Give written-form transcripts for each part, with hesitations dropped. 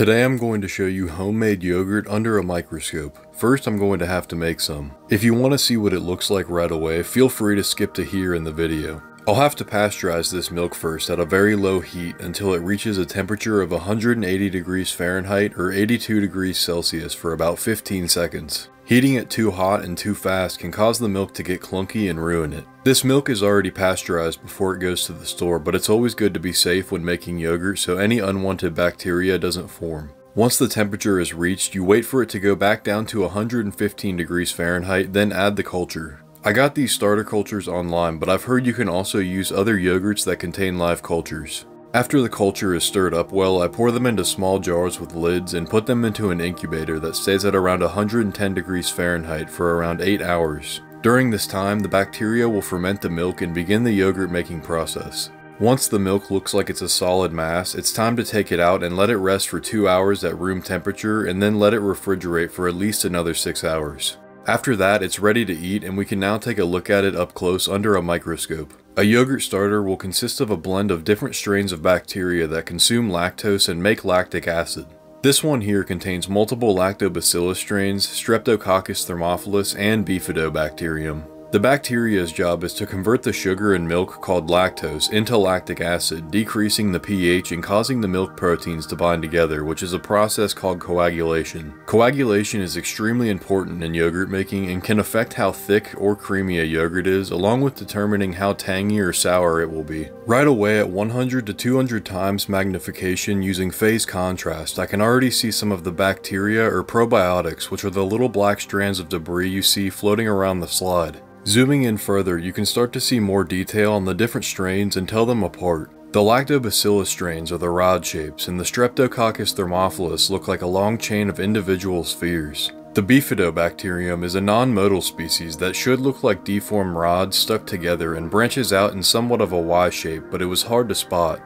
Today I'm going to show you homemade yogurt under a microscope. First, I'm going to have to make some. If you want to see what it looks like right away, feel free to skip to here in the video. I'll have to pasteurize this milk first at a very low heat until it reaches a temperature of 180 degrees Fahrenheit or 82 degrees Celsius for about 15 seconds. Heating it too hot and too fast can cause the milk to get clunky and ruin it. This milk is already pasteurized before it goes to the store, but it's always good to be safe when making yogurt so any unwanted bacteria doesn't form. Once the temperature is reached, you wait for it to go back down to 115 degrees Fahrenheit, then add the culture. I got these starter cultures online, but I've heard you can also use other yogurts that contain live cultures. After the culture is stirred up well, I pour them into small jars with lids and put them into an incubator that stays at around 110 degrees Fahrenheit for around 8 hours. During this time, the bacteria will ferment the milk and begin the yogurt making process. Once the milk looks like it's a solid mass, it's time to take it out and let it rest for 2 hours at room temperature and then let it refrigerate for at least another 6 hours. After that, it's ready to eat and we can now take a look at it up close under a microscope. A yogurt starter will consist of a blend of different strains of bacteria that consume lactose and make lactic acid. This one here contains multiple Lactobacillus strains, Streptococcus thermophilus, and Bifidobacterium. The bacteria's job is to convert the sugar in milk called lactose into lactic acid, decreasing the pH and causing the milk proteins to bind together, which is a process called coagulation. Coagulation is extremely important in yogurt making and can affect how thick or creamy a yogurt is, along with determining how tangy or sour it will be. Right away at 100 to 200 times magnification using phase contrast, I can already see some of the bacteria or probiotics, which are the little black strands of debris you see floating around the slide. Zooming in further, you can start to see more detail on the different strains and tell them apart. The Lactobacillus strains are the rod shapes, and the Streptococcus thermophilus look like a long chain of individual spheres. The Bifidobacterium is a non-motile species that should look like deformed rods stuck together and branches out in somewhat of a Y shape, but it was hard to spot.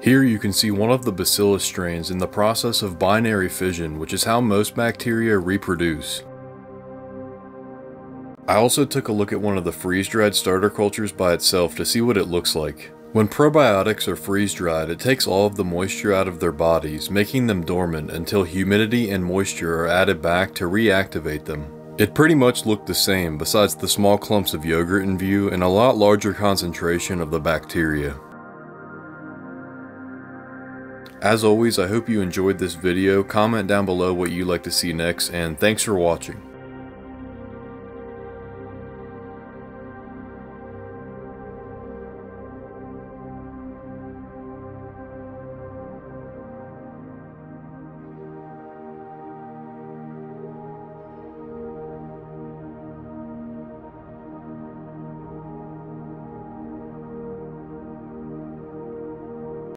Here you can see one of the bacillus strains in the process of binary fission, which is how most bacteria reproduce. I also took a look at one of the freeze-dried starter cultures by itself to see what it looks like. When probiotics are freeze-dried, it takes all of the moisture out of their bodies, making them dormant until humidity and moisture are added back to reactivate them. It pretty much looked the same, besides the small clumps of yogurt in view and a lot larger concentration of the bacteria. As always, I hope you enjoyed this video. Comment down below what you'd like to see next, and thanks for watching.